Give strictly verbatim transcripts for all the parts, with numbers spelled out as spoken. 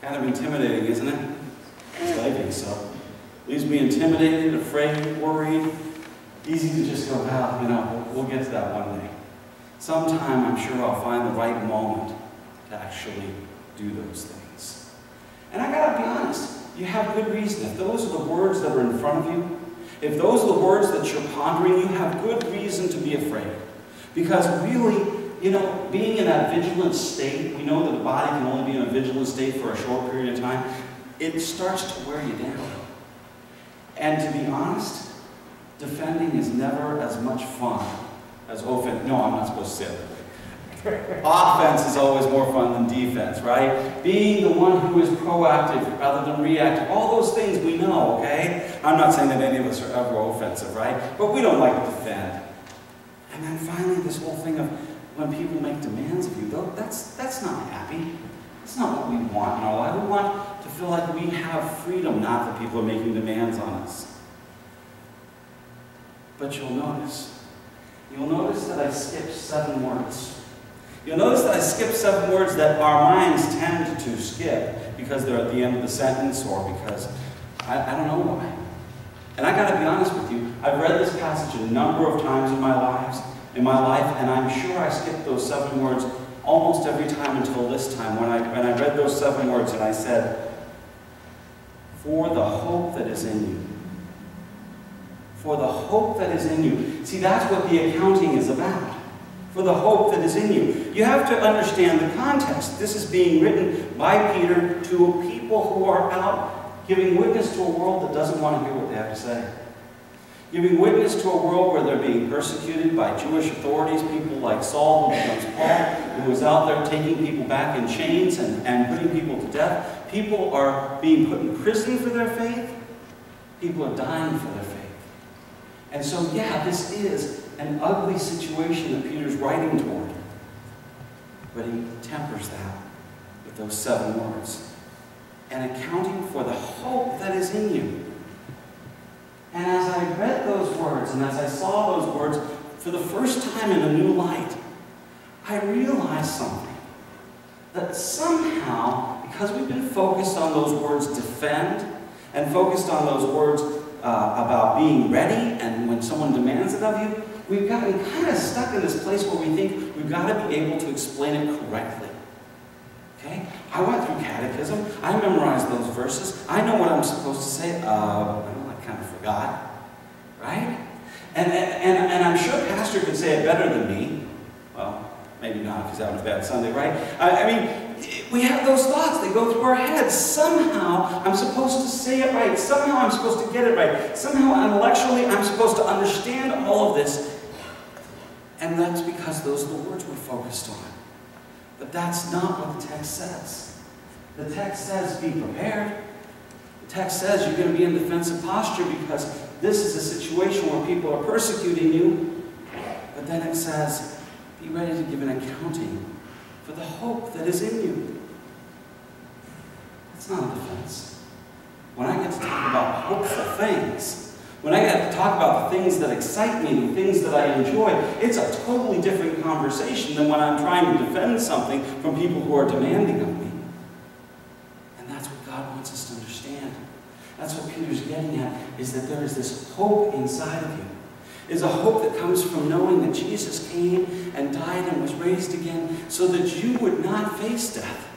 Kind of intimidating, isn't it? At least I think so. Leaves me intimidated, afraid, worried. Easy to just go, ah, you know, we'll get to that one day. Sometime I'm sure I'll find the right moment to actually do those things. And I gotta be honest, you have good reason. If those are the words that are in front of you, if those are the words that you're pondering, you have good reason to be afraid. Because really, you know, being in that vigilant state, we know that the body can only be in a vigilant state for a short period of time, it starts to wear you down. And to be honest, defending is never as much fun as offense. No, I'm not supposed to say that. Offense is always more fun than defense, right? Being the one who is proactive rather than reactive. All those things we know, okay? I'm not saying that any of us are ever offensive, right? But we don't like to defend. And then finally this whole thing of when people make demands of you, though, that's, that's not happy. That's not what we want in our life. We want to feel like we have freedom, not that people are making demands on us. But you'll notice. You'll notice that I skipped seven words. You'll notice that I skipped seven words that our minds tend to skip because they're at the end of the sentence or because I, I don't know why. And I gotta be honest with you, I've read this passage a number of times in my lives. in my life, and I'm sure I skipped those seven words almost every time until this time, when I, when I read those seven words and I said, for the hope that is in you. For the hope that is in you. See, that's what the accounting is about. For the hope that is in you. You have to understand the context. This is being written by Peter to people who are out giving witness to a world that doesn't want to hear what they have to say. Giving witness to a world where they're being persecuted by Jewish authorities, people like Saul, who becomes Paul, who is out there taking people back in chains and, and putting people to death. People are being put in prison for their faith. People are dying for their faith. And so, yeah, this is an ugly situation that Peter's writing toward. But he tempers that with those seven words. And accounting for the hope that is in you. And as I read those words, and as I saw those words, for the first time in a new light, I realized something. That somehow, because we've been focused on those words defend, and focused on those words uh, about being ready, and when someone demands it of you, we've gotten kind of stuck in this place where we think we've got to be able to explain it correctly. Okay? I went through catechism, I memorized those verses, I know what I'm supposed to say. Uh, kind of forgot, right? And, and, and I'm sure Pastor could say it better than me. Well, maybe not because that was a bad Sunday, right? I, I mean, we have those thoughts. They go through our heads. Somehow, I'm supposed to say it right. Somehow, I'm supposed to get it right. Somehow, intellectually, I'm supposed to understand all of this. And that's because those are the words we're focused on. But that's not what the text says. The text says, be prepared. The text says you're going to be in defensive posture because this is a situation where people are persecuting you. But then it says, be ready to give an accounting for the hope that is in you. It's not a defense. When I get to talk about hopeful things, when I get to talk about the things that excite me, the things that I enjoy, it's a totally different conversation than when I'm trying to defend something from people who are demanding of me. That's what Peter's getting at, is that there is this hope inside of you. It's a hope that comes from knowing that Jesus came and died and was raised again so that you would not face death.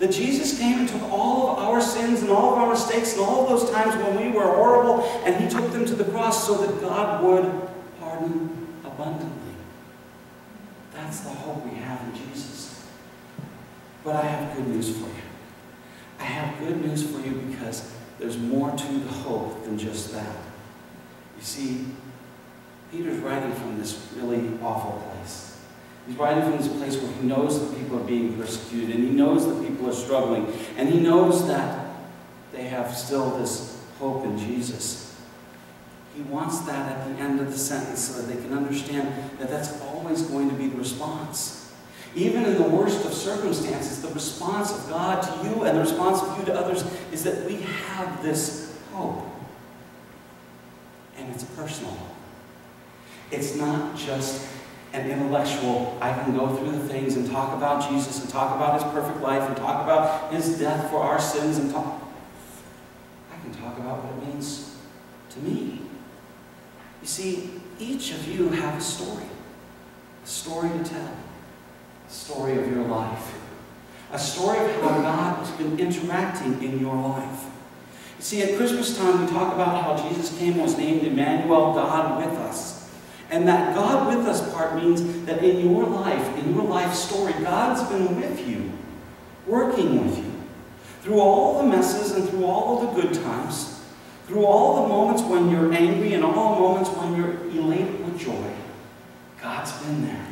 That Jesus came and took all of our sins and all of our mistakes and all of those times when we were horrible, and he took them to the cross so that God would pardon abundantly. That's the hope we have in Jesus. But I have good news for you. I have good news for you because there's more to the hope than just that. You see, Peter's writing from this really awful place. He's writing from this place where he knows that people are being persecuted, and he knows that people are struggling, and he knows that they have still this hope in Jesus. He wants that at the end of the sentence so that they can understand that that's always going to be the response. Even in the worst of circumstances, the response of God to you and the response of you to others is that we have this hope. And it's personal. It's not just and intellectual. I can go through the things and talk about Jesus and talk about his perfect life and talk about his death for our sins and talk. I can talk about what it means to me. You see, each of you have a story. A story to tell. A story of your life. A story of how God has been interacting in your life. You see, at Christmas time, we talk about how Jesus came and was named Emmanuel, God with us. And that God with us part means that in your life, in your life story, God's been with you, working with you, through all the messes and through all of the good times, through all the moments when you're angry and all the moments when you're elated with joy. God's been there.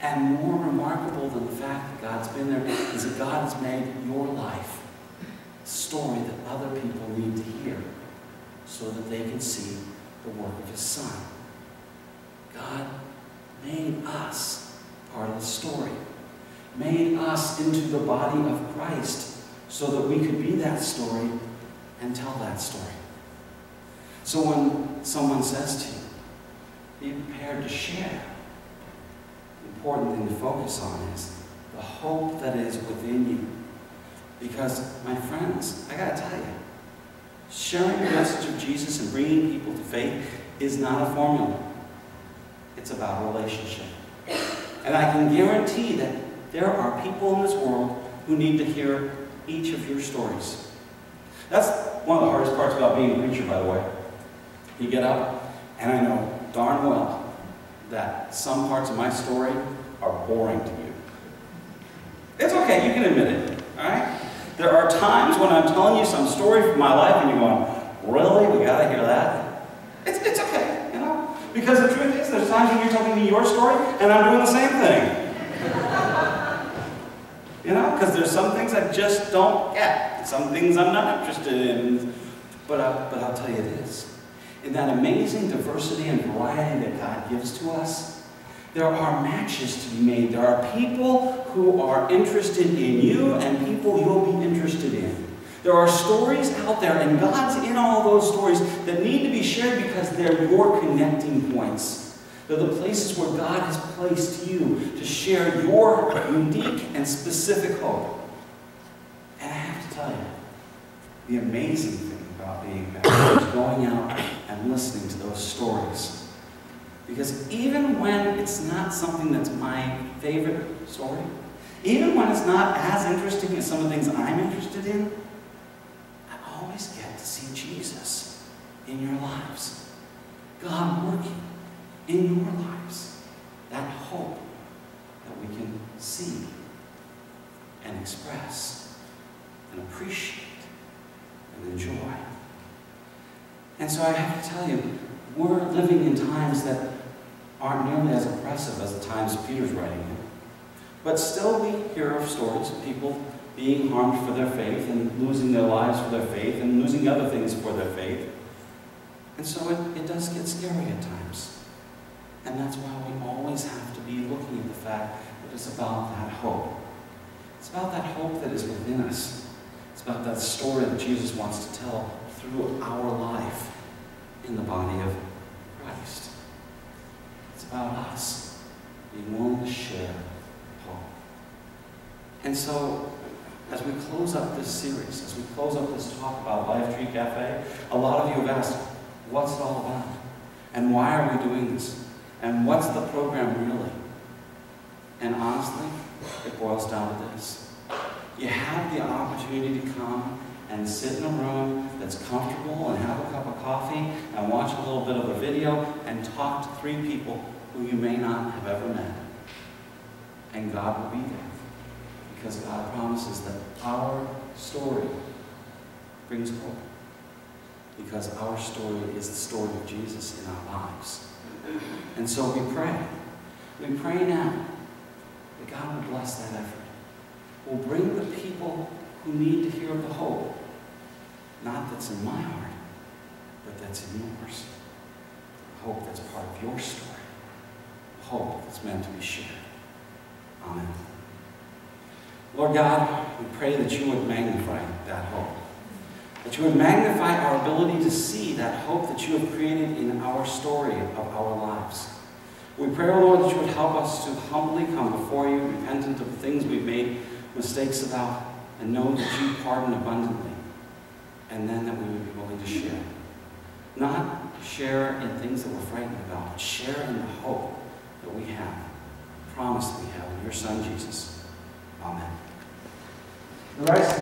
And more remarkable than the fact that God's been there is that God has made your life a story that other people need to hear so that they can see the work of his Son. God made us part of the story, made us into the body of Christ so that we could be that story and tell that story. So when someone says to you, be prepared to share. The important thing to focus on is the hope that is within you. Because, my friends, I gotta tell you, sharing the message of Jesus and bringing people to faith is not a formula. It's about a relationship. And I can guarantee that there are people in this world who need to hear each of your stories. That's one of the hardest parts about being a preacher, by the way. You get up, and I know darn well that some parts of my story are boring to you. It's okay, you can admit it, all right? There are times when I'm telling you some story from my life and you're going, really, we gotta hear that? It's, it's okay, you know? Because the truth is, there's times when you're telling me your story and I'm doing the same thing. You know, because there's some things I just don't get, some things I'm not interested in, but, I, but I'll tell you this. In that amazing diversity and variety that God gives to us, there are matches to be made. There are people who are interested in you and people you'll be interested in. There are stories out there, and God's in all those stories that need to be shared because they're your connecting points. They're the places where God has placed you to share your unique and specific hope. And I have to tell you, the amazing thing about being married is going out and listening to those stories. Because even when it's not something that's my favorite story, even when it's not as interesting as some of the things I'm interested in, I always get to see Jesus in your lives. God working in your lives. That hope that we can see and express and appreciate and enjoy. And so I have to tell you, we're living in times that aren't nearly as oppressive as the times Peter's writing in. But still we hear of stories of people being harmed for their faith and losing their lives for their faith and losing other things for their faith. And so it, it does get scary at times. And that's why we always have to be looking at the fact that it's about that hope. It's about that hope that is within us. It's about that story that Jesus wants to tell through our life in the body of Christ. It's about us being willing to share hope. And so, as we close up this series, as we close up this talk about Life Tree Cafe, a lot of you have asked, what's it all about? And why are we doing this? And what's the program really? And honestly, it boils down to this. You have the opportunity to come and sit in a room that's comfortable and have a cup of coffee and watch a little bit of a video and talk to three people who you may not have ever met. And God will be there. Because God promises that our story brings hope. Because our story is the story of Jesus in our lives. And so we pray. We pray now that God will bless that effort. We'll bring the people who need to hear the hope, not that's in my heart, but that's in yours. The hope that's part of your story. The hope that's meant to be shared. Amen. Lord God, we pray that you would magnify that hope. That you would magnify our ability to see that hope that you have created in our story of our lives. We pray, O Lord, that you would help us to humbly come before you, repentant of the things we've made mistakes about, and know that you pardon abundantly, and then that we would be willing to share. Not share in things that we're frightened about, but share in the hope that we have, the promise that we have in your Son, Jesus. Amen. The